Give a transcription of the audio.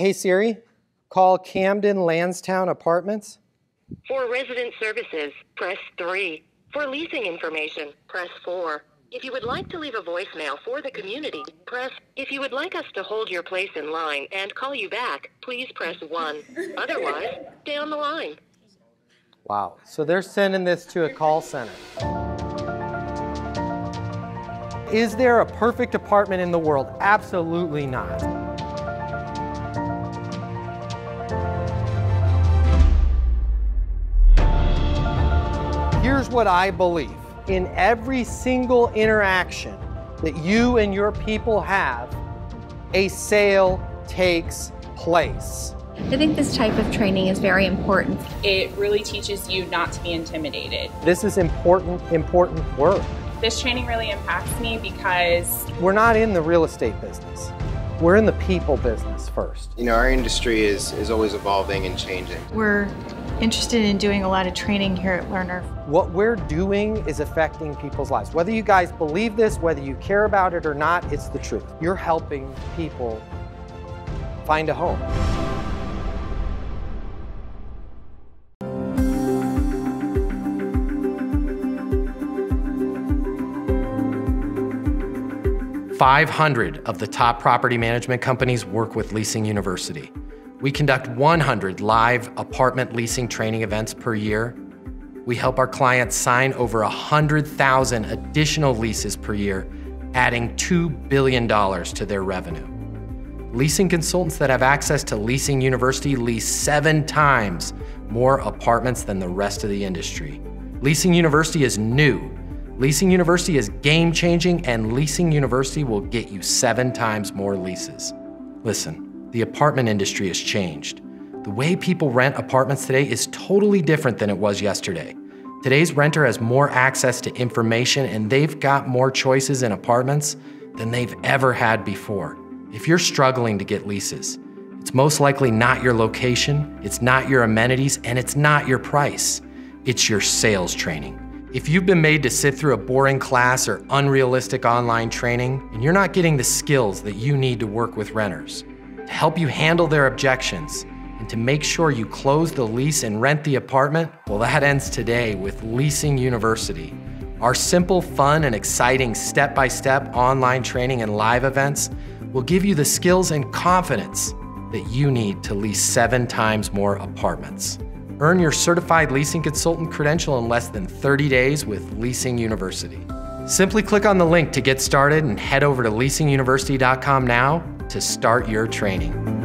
Hey Siri, call Camden Landstown Apartments. For resident services, press 3. For leasing information, press 4. If you would like to leave a voicemail for the community, press. If you would like us to hold your place in line and call you back, please press 1. Otherwise, stay on the line. Wow, so they're sending this to a call center. Is there a perfect apartment in the world? Absolutely not. Here's what I believe. In every single interaction that you and your people have, a sale takes place. I think this type of training is very important. It really teaches you not to be intimidated. This is important, important work. This training really impacts me because we're not in the real estate business. We're in the people business first. You know, our industry is always evolving and changing. We're interested in doing a lot of training here at Learner. What we're doing is affecting people's lives. Whether you guys believe this, whether you care about it or not, it's the truth. You're helping people find a home. $500 of the top property management companies work with Leasing University. We conduct 100 live apartment leasing training events per year. We help our clients sign over 100,000 additional leases per year, adding $2 billion to their revenue. Leasing consultants that have access to Leasing University lease 7 times more apartments than the rest of the industry. Leasing University is new. Leasing University is game-changing, and Leasing University will get you 7 times more leases. Listen. The apartment industry has changed. The way people rent apartments today is totally different than it was yesterday. Today's renter has more access to information, and they've got more choices in apartments than they've ever had before. If you're struggling to get leases, it's most likely not your location, it's not your amenities, and it's not your price. It's your sales training. If you've been made to sit through a boring class or unrealistic online training, and you're not getting the skills that you need to work with renters, to help you handle their objections, and to make sure you close the lease and rent the apartment, well, that ends today with Leasing University. Our simple, fun, and exciting step-by-step online training and live events will give you the skills and confidence that you need to lease 7 times more apartments. Earn your certified leasing consultant credential in less than 30 days with Leasing University. Simply click on the link to get started and head over to leasinguniversity.com now to start your training.